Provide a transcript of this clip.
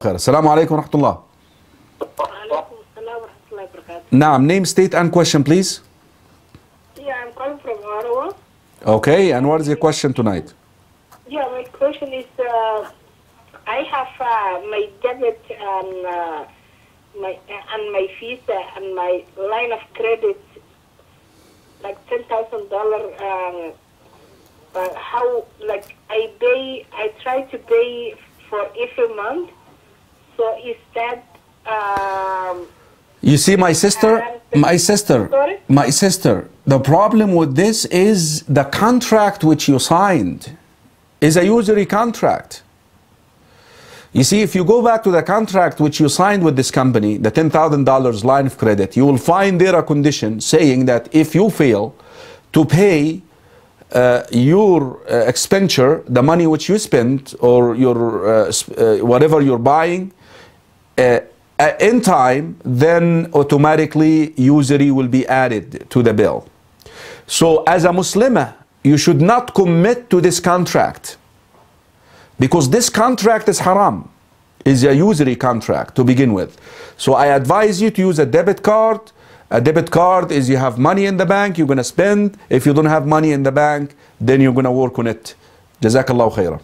Assalamu alaikum wa rahmatullah. Alaikum assalam wa rahmatullahi wa barakatuh. Naam, name, state and question please. Yeah, I'm calling from Ottawa. Okay, and what is your question tonight? Yeah, my question is, I have my debit and my Visa and my line of credit, like $10,000. How, like, I try to pay for every month. So is that? You see, my sister. The problem with this is the contract which you signed is a usury contract. You see, if you go back to the contract which you signed with this company, the $10,000 line of credit, you will find there a condition saying that if you fail to pay your expenditure, the money which you spend or your whatever you're buying in time, then automatically usury will be added to the bill. So as a Muslimah, you should not commit to this contract, because this contract is haram, is a usury contract to begin with. So I advise you to use a debit card. A debit card is you have money in the bank, you're going to spend. If you don't have money in the bank, then you're going to work on it. JazakAllah khaira.